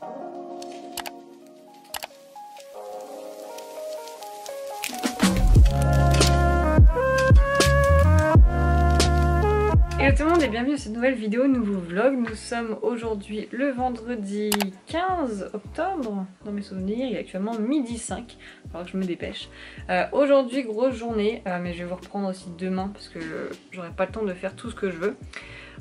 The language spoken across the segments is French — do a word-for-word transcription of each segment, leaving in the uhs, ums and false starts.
Hello tout le monde et bienvenue dans cette nouvelle vidéo, nouveau vlog. Nous sommes aujourd'hui le vendredi quinze octobre, dans mes souvenirs, il est actuellement midi cinq, il faudra que je me dépêche. Euh, aujourd'hui, grosse journée, euh, mais je vais vous reprendre aussi demain parce que j'aurai pas le temps de faire tout ce que je veux.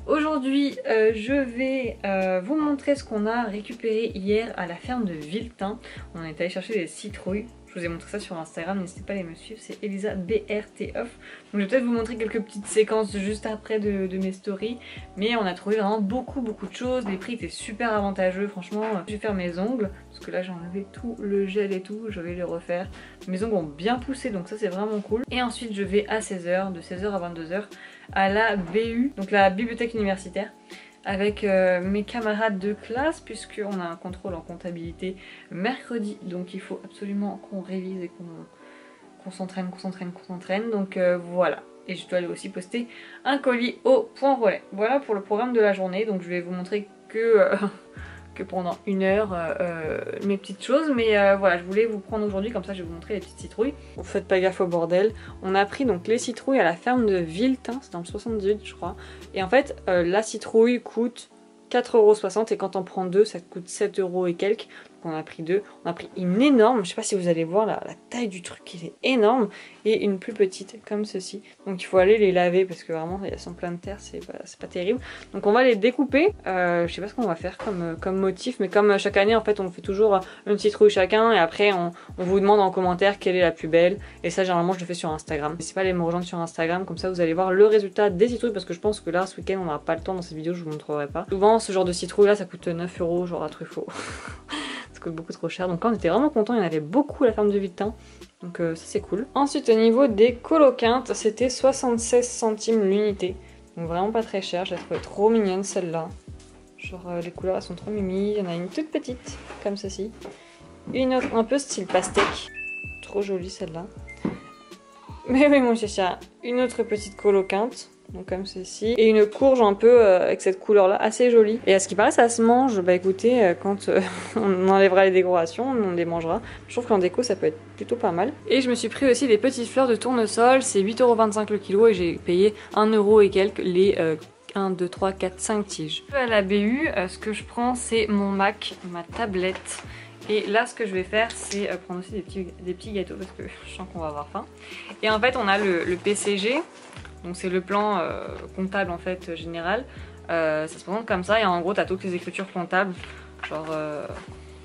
Aujourd'hui, euh, je vais euh, vous montrer ce qu'on a récupéré hier à la ferme de Viltin. On est allé chercher des citrouilles. Je vous ai montré ça sur Instagram, n'hésitez pas à aller me suivre, c'est ElisaBRTOFF. Donc je vais peut-être vous montrer quelques petites séquences juste après de, de mes stories. Mais on a trouvé vraiment beaucoup beaucoup de choses, les prix étaient super avantageux, franchement. Je vais faire mes ongles, parce que là j'ai enlevé tout le gel et tout, je vais les refaire. Mes ongles ont bien poussé, donc ça c'est vraiment cool. Et ensuite je vais à seize heures, de seize heures à vingt-deux heures, à la B U, donc la bibliothèque universitaire, avec euh, mes camarades de classe, puisqu'on a un contrôle en comptabilité mercredi, donc il faut absolument qu'on révise et qu'on qu'on s'entraîne, qu'on s'entraîne, qu'on s'entraîne, donc euh, voilà. Et je dois aller aussi poster un colis au point relais. Voilà pour le programme de la journée, donc je vais vous montrer que, euh, que pendant une heure euh, mes petites choses, mais euh, voilà, je voulais vous prendre aujourd'hui, comme ça je vais vous montrer les petites citrouilles. Vous faites pas gaffe au bordel. On a pris donc les citrouilles à la ferme de Viltin, c'est dans le soixante-dix-huit je crois, et en fait euh, la citrouille coûte quatre euros soixante et quand on prend deux ça coûte sept euros et quelques, donc on a pris deux, on a pris une énorme, je sais pas si vous allez voir la, la taille du truc, il est énorme, et une plus petite comme ceci, donc il faut aller les laver parce que vraiment elles sont pleines de terre, c'est pas, pas terrible, donc on va les découper. euh, je sais pas ce qu'on va faire comme, comme motif, mais comme chaque année en fait on fait toujours une citrouille chacun et après on, on vous demande en commentaire quelle est la plus belle, et ça généralement je le fais sur Instagram, n'hésitez pas à aller me rejoindre sur Instagram, comme ça vous allez voir le résultat des citrouilles, parce que je pense que là ce week-end on n'aura pas le temps, dans cette vidéo je vous montrerai pas. Souvent ce genre de citrouille là ça coûte neuf euros genre à Truffaut. Ça coûte beaucoup trop cher, donc là on était vraiment contents, il y en avait beaucoup à la ferme de Viltin, donc euh, ça c'est cool. Ensuite au niveau des coloquintes, c'était soixante-seize centimes l'unité, donc vraiment pas très cher, je la trouvais trop mignonne celle-là, genre euh, les couleurs elles sont trop mimi, il y en a une toute petite comme ceci, une autre un peu style pastèque, trop jolie celle-là, mais oui mon chéchia, une autre petite coloquinte, donc comme ceci, et une courge un peu euh, avec cette couleur là, assez jolie, et à ce qui paraît ça se mange, bah écoutez, euh, quand euh, on enlèvera les décorations, on les mangera, je trouve qu'en déco ça peut être plutôt pas mal. Et je me suis pris aussi des petites fleurs de tournesol, c'est huit euros vingt-cinq le kilo et j'ai payé un euro et quelques les euh, un, deux, trois, quatre, cinq tiges. À la B U, euh, ce que je prends c'est mon Mac, ma tablette, et là ce que je vais faire c'est euh, prendre aussi des petits, des petits gâteaux parce que je sens qu'on va avoir faim, et en fait on a le, le P C G. Donc c'est le plan euh, comptable en fait général, euh, ça se présente comme ça et en gros t'as toutes les écritures comptables, genre euh,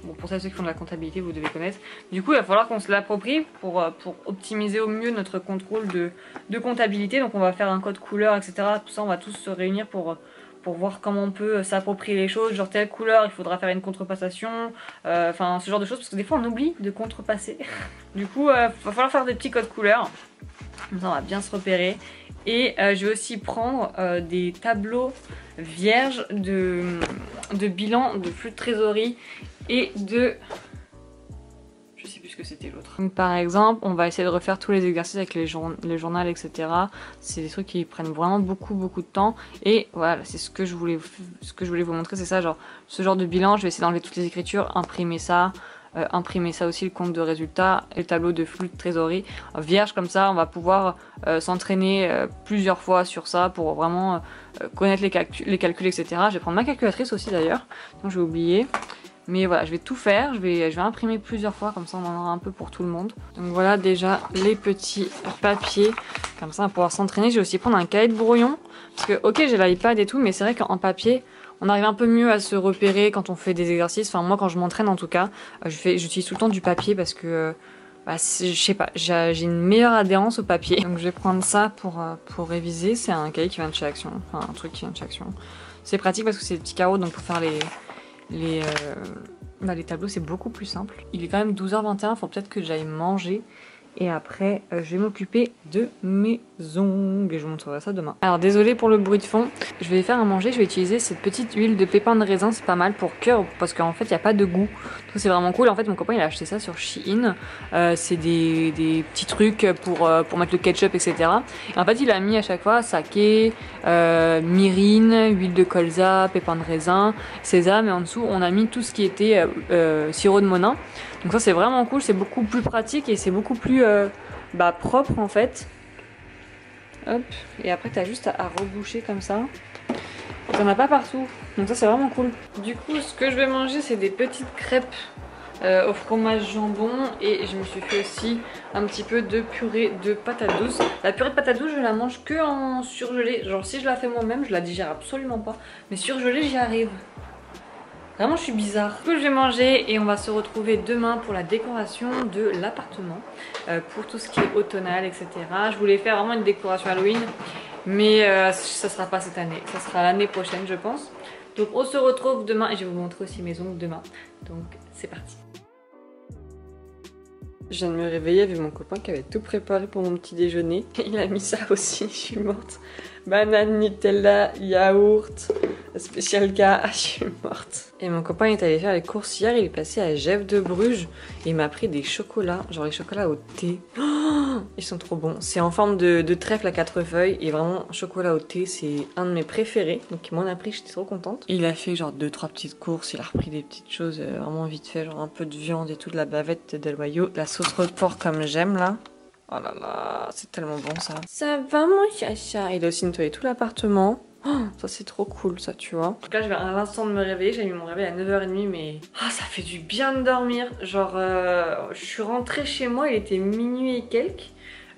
bon pour ça ceux qui font de la comptabilité vous devez connaître. Du coup il va falloir qu'on se l'approprie pour, pour optimiser au mieux notre contrôle de, de comptabilité, donc on va faire un code couleur etc, tout ça on va tous se réunir pour, pour voir comment on peut s'approprier les choses, genre telle couleur il faudra faire une contrepassation, enfin euh, ce genre de choses parce que des fois on oublie de contrepasser. Du coup il euh, va falloir faire des petits codes couleurs, comme ça on va bien se repérer. Et euh, je vais aussi prendre euh, des tableaux vierges de, de bilan, de flux de trésorerie et de... je sais plus ce que c'était l'autre. Par exemple, on va essayer de refaire tous les exercices avec les, jour les journaux, et cetera. C'est des trucs qui prennent vraiment beaucoup beaucoup de temps. Et voilà, c'est ce que je voulais, ce que je voulais vous montrer, c'est ça, genre ce genre de bilan. Je vais essayer d'enlever toutes les écritures, imprimer ça. Euh, imprimer ça aussi, le compte de résultats et le tableau de flux de trésorerie vierge, comme ça on va pouvoir euh, s'entraîner euh, plusieurs fois sur ça pour vraiment euh, connaître les, calcul les calculs etc. Je vais prendre ma calculatrice aussi d'ailleurs, donc j'ai oublié, mais voilà je vais tout faire, je vais, je vais imprimer plusieurs fois comme ça on en aura un peu pour tout le monde. Donc voilà déjà les petits papiers, comme ça on va pouvoir s'entraîner. Je vais aussi prendre un cahier de brouillon parce que ok j'ai l'iPad et tout, mais c'est vrai qu'en papier on arrive un peu mieux à se repérer quand on fait des exercices. Enfin moi quand je m'entraîne en tout cas, je fais, j'utilise tout le temps du papier parce que bah, je sais pas, j'ai une meilleure adhérence au papier. Donc je vais prendre ça pour, pour réviser. C'est un cahier qui vient de chez Action, enfin un truc qui vient de chez Action. C'est pratique parce que c'est des petits carreaux, donc pour faire les, les, euh, bah, les tableaux c'est beaucoup plus simple. Il est quand même douze heures vingt et un, il faut peut-être que j'aille manger et après euh, je vais m'occuper de mes Zong, et je vous montrerai ça demain. Alors désolé pour le bruit de fond, je vais faire à manger, je vais utiliser cette petite huile de pépins de raisin, c'est pas mal pour cœur parce qu'en fait il n'y a pas de goût, donc c'est vraiment cool. En fait mon copain il a acheté ça sur Shein, euh, c'est des, des petits trucs pour, euh, pour mettre le ketchup etc, et en fait il a mis à chaque fois saké, euh, myrine, huile de colza, pépins de raisin, sésame, et en dessous on a mis tout ce qui était euh, euh, sirop de monin, donc ça c'est vraiment cool, c'est beaucoup plus pratique et c'est beaucoup plus euh, bah, propre en fait. Hop, et après t'as juste à reboucher comme ça. T'en as pas partout, donc ça c'est vraiment cool. Du coup ce que je vais manger c'est des petites crêpes euh, au fromage jambon, et je me suis fait aussi un petit peu de purée de patate douce. La purée de patate douce je la mange que en surgelée, genre si je la fais moi-même je la digère absolument pas, mais surgelée j'y arrive. Vraiment je suis bizarre. Du coup je vais manger et on va se retrouver demain pour la décoration de l'appartement, euh, pour tout ce qui est automnal etc. Je voulais faire vraiment une décoration Halloween, mais euh, ça sera pas cette année, ça sera l'année prochaine je pense. Donc on se retrouve demain et je vais vous montrer aussi mes ongles demain. Donc c'est parti. Je viens de me réveiller avec mon copain qui avait tout préparé pour mon petit déjeuner. Il a mis ça aussi, je suis morte. Banane, Nutella, yaourt, spécial cas, je suis morte. Et mon copain est allé faire les courses hier, il est passé à Jeff de Bruges et il m'a pris des chocolats, genre les chocolats au thé. Oh, ils sont trop bons. C'est en forme de, de trèfle à quatre feuilles et vraiment, chocolat au thé, c'est un de mes préférés. Donc il m'en a pris, j'étais trop contente. Il a fait genre deux trois petites courses, il a repris des petites choses vraiment vite fait, genre un peu de viande et tout, de la bavette de l'Ohio, de la sauce report comme j'aime là. Oh là là, c'est tellement bon ça. Ça va mon chacha. Il a aussi nettoyé tout l'appartement. Oh, ça c'est trop cool ça tu vois. En tout cas je vais à l'instant de me réveiller, j'ai mis mon réveil à neuf heures trente, mais ah, ça fait du bien de dormir. Genre euh, je suis rentrée chez moi, il était minuit et quelques.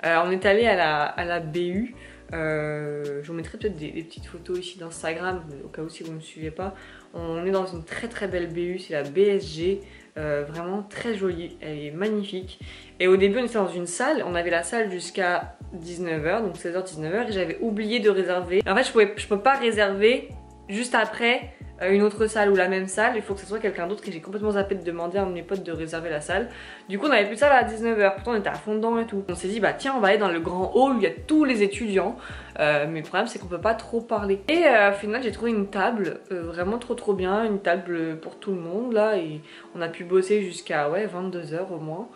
Euh, on est allé à la, à la B U. Euh, je vous mettrai peut-être des, des petites photos ici d'Instagram au cas où si vous ne me suivez pas. On est dans une très très belle B U, c'est la B S G, euh, vraiment très jolie, elle est magnifique. Et au début on était dans une salle, on avait la salle jusqu'à dix-neuf heures, donc seize heures dix-neuf heures, et j'avais oublié de réserver. En fait je pouvais, je peux pas réserver juste après une autre salle ou la même salle, il faut que ce soit quelqu'un d'autre, et j'ai complètement zappé de demander à un de mes potes de réserver la salle. Du coup on avait plus de salle à dix-neuf heures, pourtant on était à fond dedans et tout. On s'est dit bah tiens on va aller dans le grand hall où il y a tous les étudiants, euh, mais le problème c'est qu'on peut pas trop parler. Et euh, au final j'ai trouvé une table euh, vraiment trop trop bien, une table pour tout le monde là, et on a pu bosser jusqu'à ouais vingt-deux heures au moins.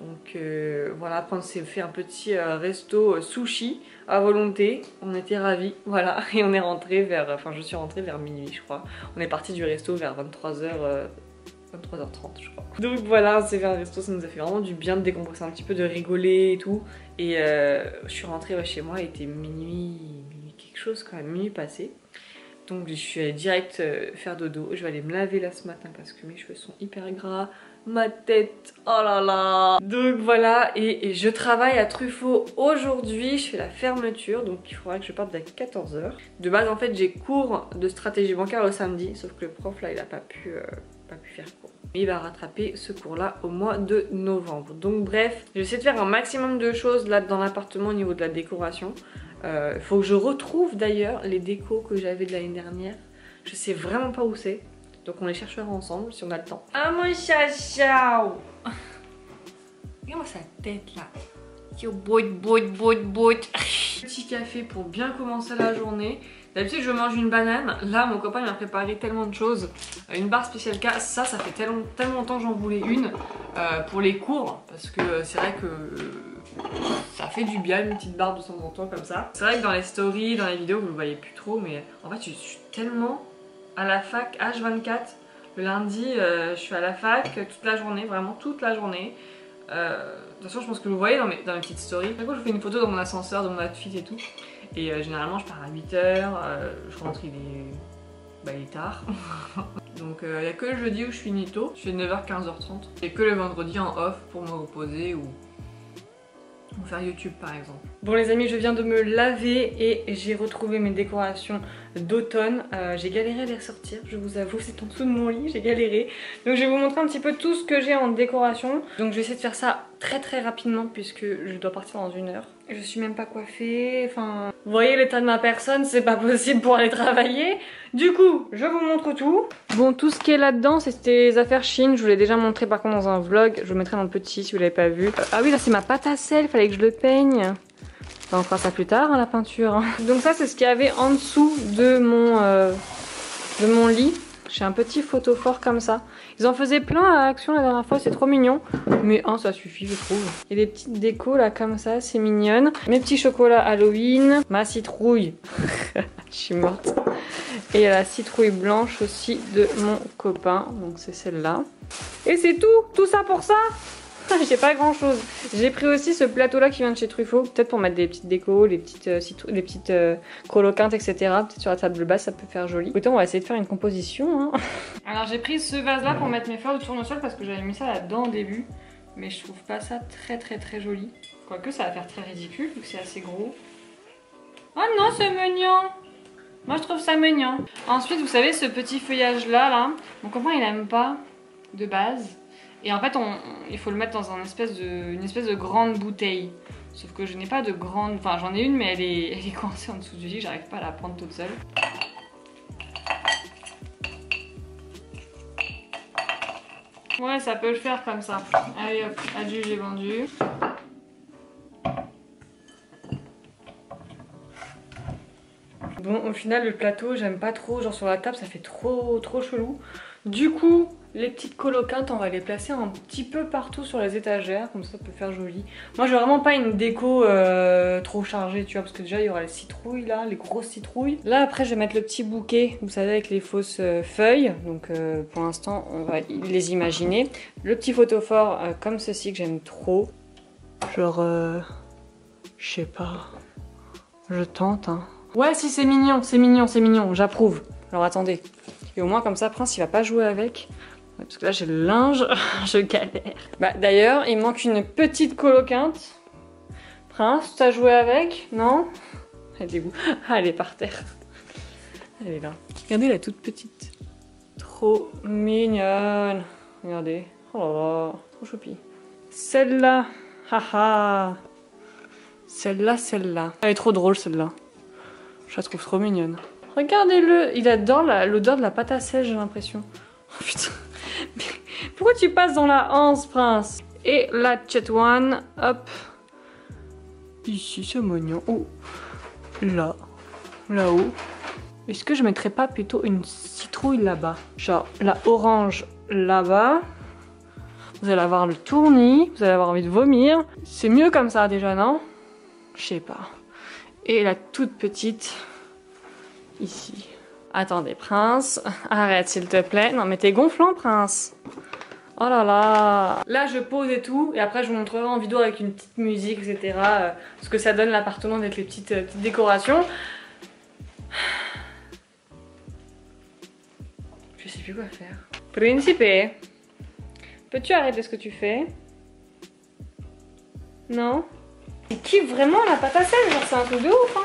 Donc euh, voilà, après on s'est fait un petit euh, resto euh, sushi à volonté, on était ravis, voilà, et on est rentré vers, enfin je suis rentrée vers minuit je crois, on est parti du resto vers vingt-trois heures, euh, vingt-trois heures trente je crois. Donc voilà, on s'est fait un resto, ça nous a fait vraiment du bien de décompresser un petit peu, de rigoler et tout, et euh, je suis rentrée ouais, chez moi, il était minuit, minuit quelque chose quand même, minuit passé. Donc je suis allée direct faire dodo, je vais aller me laver là ce matin parce que mes cheveux sont hyper gras, ma tête, oh là là. Donc voilà, et, et je travaille à Truffaut aujourd'hui, je fais la fermeture, donc il faudra que je parte à quatorze heures. De base en fait j'ai cours de stratégie bancaire le samedi, sauf que le prof là il a pas pu, euh, pas pu faire cours. Il va rattraper ce cours là au mois de novembre. Donc bref, je vais essayer de faire un maximum de choses là dans l'appartement au niveau de la décoration. Euh, faut que je retrouve d'ailleurs les décos que j'avais de l'année dernière. Je sais vraiment pas où c'est. Donc on les cherchera ensemble si on a le temps. Ah mon chachao. Regarde-moi sa tête là. Petit café pour bien commencer la journée. D'habitude je mange une banane. Là mon copain il m'a préparé tellement de choses. Une barre spéciale K, ça ça fait tellement, tellement longtemps que j'en voulais une euh, pour les cours. Parce que c'est vrai que... Euh, ça fait du bien une petite barre de temps en temps comme ça. C'est vrai que dans les stories, dans les vidéos, vous le voyez plus trop, mais en fait je suis tellement à la fac H vingt-quatre. Le lundi euh, je suis à la fac toute la journée, vraiment toute la journée. Euh, de toute façon je pense que vous voyez dans mes, dans mes petites stories. Après je vous fais une photo dans mon ascenseur, dans mon outfit et tout. Et euh, généralement je pars à huit heures, euh, je rentre il est... Bah, il est tard. Donc il euh, n'y a que le jeudi où je finis tôt, je fais neuf heures quinze heures trente. Et que le vendredi en off pour me reposer ou... ou faire YouTube par exemple. Bon les amis, je viens de me laver et j'ai retrouvé mes décorations d'automne. Euh, j'ai galéré à les ressortir, je vous avoue, c'est en dessous de mon lit, j'ai galéré. Donc je vais vous montrer un petit peu tout ce que j'ai en décoration. Donc je vais essayer de faire ça très très rapidement puisque je dois partir dans une heure. Je suis même pas coiffée, enfin... Vous voyez l'état de ma personne, c'est pas possible pour aller travailler. Du coup, je vous montre tout. Bon, tout ce qui est là-dedans, c'est les affaires Shein. Je vous l'ai déjà montré par contre dans un vlog. Je vous mettrai dans le petit si vous l'avez pas vu. Ah oui, là c'est ma pâte à sel, fallait que je le peigne. Enfin, on fera ça plus tard, hein, la peinture. Hein. Donc ça, c'est ce qu'il y avait en dessous de mon, euh, de mon lit. J'ai un petit photophore comme ça. Ils en faisaient plein à Action la dernière fois, c'est trop mignon. Mais un, ça suffit, je trouve. Et des petites décos là comme ça, c'est mignonne. Mes petits chocolats Halloween, ma citrouille. Je suis morte. Et il y a la citrouille blanche aussi de mon copain. Donc c'est celle-là. Et c'est tout, tout ça pour ça. J'ai pas grand chose. J'ai pris aussi ce plateau là qui vient de chez Truffaut, peut-être pour mettre des petites décos, les petites, euh, les petites euh, coloquintes, et cetera. Peut-être sur la table basse, ça peut faire joli. Écoutez, on va essayer de faire une composition. Hein. Alors j'ai pris ce vase là pour mettre mes fleurs de tournesol parce que j'avais mis ça là-dedans au début. Mais je trouve pas ça très très très joli. Quoique ça va faire très ridicule vu que c'est assez gros. Oh non, c'est mignon! Moi je trouve ça mignon. Ensuite, vous savez, ce petit feuillage là, là, mon copain il aime pas de base. Et en fait, on, on, il faut le mettre dans un espèce de, une espèce de grande bouteille. Sauf que je n'ai pas de grande... Enfin, j'en ai une, mais elle est, elle est coincée en dessous du lit. J'arrive pas à la prendre toute seule. Ouais, ça peut le faire comme ça. Allez hop, adieu, j'ai vendu. Bon, au final, le plateau, j'aime pas trop. Genre sur la table, ça fait trop, trop chelou. Du coup... Les petites coloquintes, on va les placer un petit peu partout sur les étagères, comme ça, ça peut faire joli. Moi, j'ai vraiment pas une déco euh, trop chargée, tu vois, parce que déjà, il y aura les citrouilles, là, les grosses citrouilles. Là, après, je vais mettre le petit bouquet, vous savez, avec les fausses euh, feuilles. Donc, euh, pour l'instant, on va les imaginer. Le petit photophore, euh, comme ceci, que j'aime trop. Genre, euh, je sais pas, je tente, hein. Ouais, si, c'est mignon, c'est mignon, c'est mignon, j'approuve. Alors, attendez. Et au moins, comme ça, Prince, il va pas jouer avec. Parce que là j'ai le linge, je galère. Bah d'ailleurs il manque une petite coloquinte. Prince, t'as joué avec? Non? Elle est où? Ah, elle est par terre. Elle est là. Regardez la toute petite. Trop mignonne. Regardez. Oh là là, trop choupi. Celle-là. Haha. Celle-là, celle-là. Elle est trop drôle celle-là. Je la trouve trop mignonne. Regardez-le, il adore l'odeur de la pâte à sèche, j'ai l'impression. Oh putain. Pourquoi tu passes dans la hanse, Prince? Et la chat one, hop. Ici, c'est mignon. Oh, là, là-haut. Est-ce que je mettrais pas plutôt une citrouille là-bas? Genre la orange là-bas. Vous allez avoir le tournis, vous allez avoir envie de vomir. C'est mieux comme ça déjà, non? Je sais pas. Et la toute petite, ici. Attendez, Prince, arrête s'il te plaît. Non mais t'es gonflant, Prince. Oh là là. Là je pose et tout, et après je vous montrerai en vidéo avec une petite musique, et cetera. Euh, ce que ça donne l'appartement avec les petites, euh, petites décorations. Je sais plus quoi faire. Principe, peux-tu arrêter ce que tu fais? Non? Il kiffe vraiment la pâte à sel, genre c'est un truc de ouf, hein.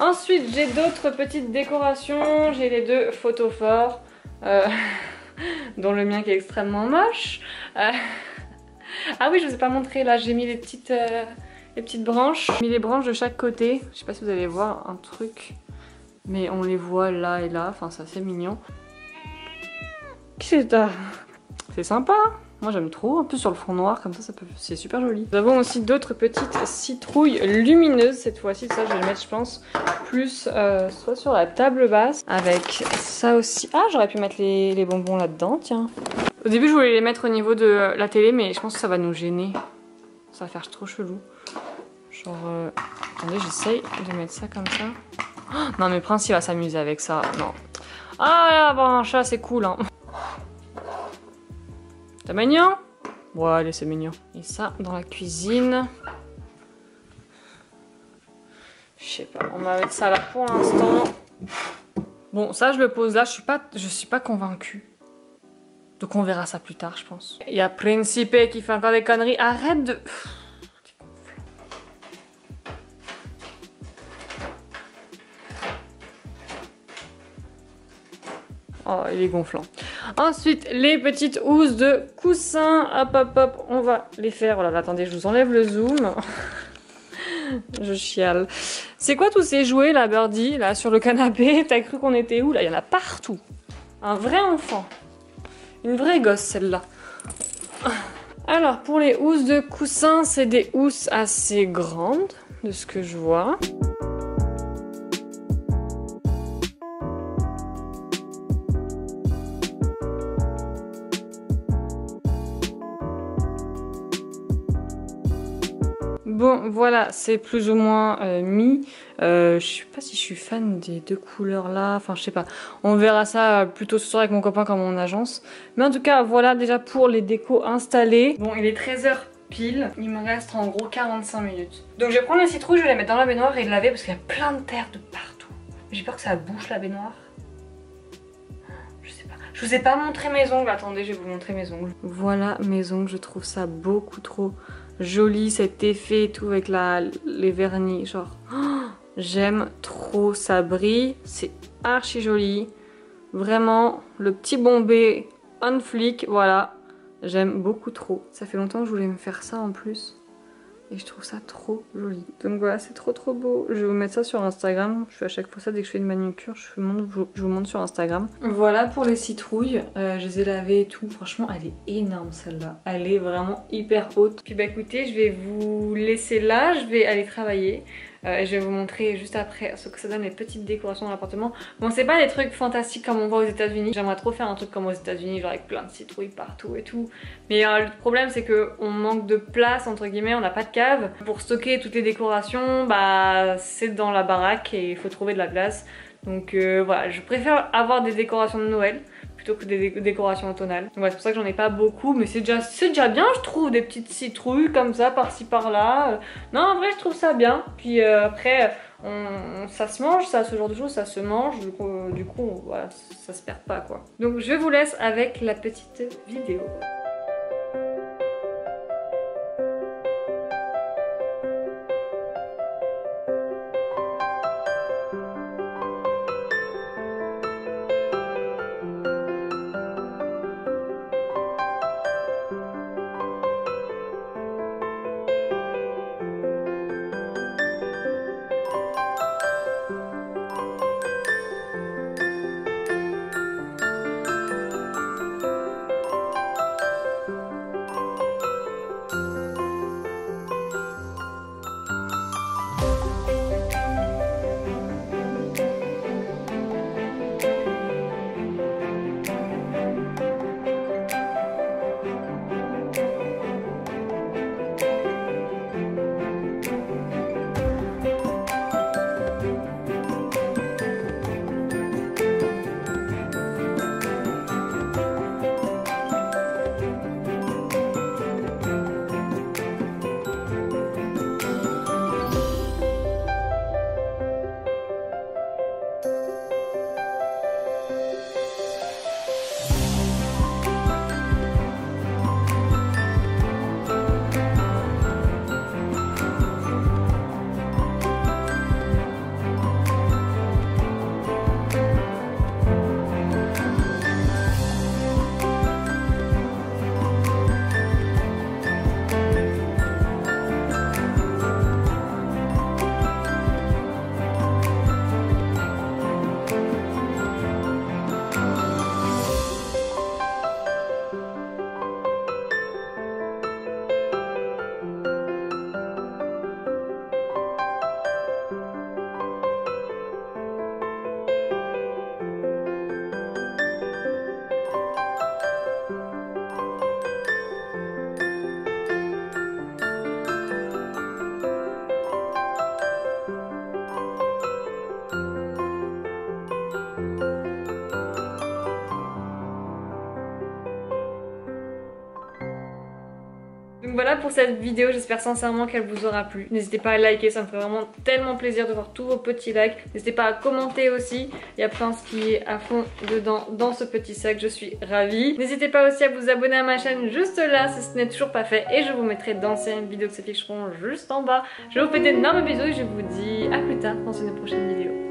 Ensuite, j'ai d'autres petites décorations. J'ai les deux photophores, euh, dont le mien qui est extrêmement moche. Euh... Ah oui, je ne vous ai pas montré. Là, j'ai mis les petites, euh, les petites branches. J'ai mis les branches de chaque côté. Je ne sais pas si vous allez voir un truc, mais on les voit là et là. Enfin, c'est assez mignon. Qu'est-ce que t'as ? C'est sympa. Moi j'aime trop, un peu sur le fond noir, comme ça, ça peut... c'est super joli. Nous avons aussi d'autres petites citrouilles lumineuses cette fois-ci. Ça je vais les mettre, je pense, plus euh, soit sur la table basse. Avec ça aussi... Ah, j'aurais pu mettre les, les bonbons là-dedans, tiens. Au début je voulais les mettre au niveau de la télé, mais je pense que ça va nous gêner. Ça va faire trop chelou. Genre... Euh... Attendez, j'essaye de mettre ça comme ça. Oh, non mais Prince il va s'amuser avec ça, non. Ah là, avoir un chat c'est cool, hein. C'est mignon? Bon allez, c'est mignon. Et ça, dans la cuisine... Je sais pas, on va mettre ça là pour l'instant. Bon, ça je le pose là, je suis pas, je suis pas convaincue. Donc on verra ça plus tard, je pense. Il y a Principe qui fait encore des conneries. Arrête de... Oh, il est gonflant. Ensuite, les petites housses de coussin. Hop, hop, hop, on va les faire. Voilà, attendez, je vous enlève le zoom. Je chiale. C'est quoi tous ces jouets, là, Birdy, là, sur le canapé? T'as cru qu'on était où, là? Il y en a partout. Un vrai enfant. Une vraie gosse, celle-là. Alors pour les housses de coussin, c'est des housses assez grandes, de ce que je vois. Bon, voilà, c'est plus ou moins euh, mis. Euh, je sais pas si je suis fan des deux couleurs là. Enfin, je sais pas. On verra ça plutôt ce soir avec mon copain comme mon agence. Mais en tout cas, voilà déjà pour les décos installés. Bon, il est treize heures pile. Il me reste en gros quarante-cinq minutes. Donc, je vais prendre la citrouille, je vais la mettre dans la baignoire et le laver parce qu'il y a plein de terre de partout. J'ai peur que ça bouche la baignoire. Je vous ai pas montré mes ongles, attendez, je vais vous montrer mes ongles. Voilà mes ongles, je trouve ça beaucoup trop joli, cet effet et tout avec la, les vernis, genre... Oh, j'aime trop, ça brille, c'est archi joli. Vraiment, le petit bombé on flic, voilà, j'aime beaucoup trop. Ça fait longtemps que je voulais me faire ça en plus. Et je trouve ça trop joli. Donc voilà, c'est trop trop beau. Je vais vous mettre ça sur Instagram. Je fais à chaque fois ça dès que je fais une manucure. Je vous montre sur Instagram. Voilà pour les citrouilles. Euh, je les ai lavées et tout. Franchement, elle est énorme celle-là. Elle est vraiment hyper haute. Puis bah écoutez, je vais vous laisser là. Je vais aller travailler. Euh, et je vais vous montrer juste après ce que ça donne les petites décorations dans l'appartement. Bon, c'est pas des trucs fantastiques comme on voit aux États-Unis. J'aimerais trop faire un truc comme aux États-Unis, genre avec plein de citrouilles partout et tout. Mais euh, le problème c'est que on manque de place entre guillemets, on n'a pas de cave pour stocker toutes les décorations. Bah, c'est dans la baraque et il faut trouver de la place. Donc euh, voilà, je préfère avoir des décorations de Noël plutôt que des dé décorations automnales. Donc voilà, c'est pour ça que j'en ai pas beaucoup, mais c'est déjà, déjà bien, je trouve, des petites citrouilles comme ça, par-ci, par-là. Non, en vrai, je trouve ça bien. Puis euh, après, on, ça se mange, ça, ce genre de choses, ça se mange. Du coup, euh, du coup voilà, ça se perd pas, quoi. Donc je vous laisse avec la petite vidéo. Voilà pour cette vidéo, j'espère sincèrement qu'elle vous aura plu. N'hésitez pas à liker, ça me ferait vraiment tellement plaisir de voir tous vos petits likes. N'hésitez pas à commenter aussi, il y a Prince qui est à fond dedans dans ce petit sac, je suis ravie. N'hésitez pas aussi à vous abonner à ma chaîne juste là si ce n'est toujours pas fait et je vous mettrai d'anciennes vidéos qui s'afficheront juste en bas. Je vous fais d'énormes bisous et je vous dis à plus tard dans une prochaine vidéo.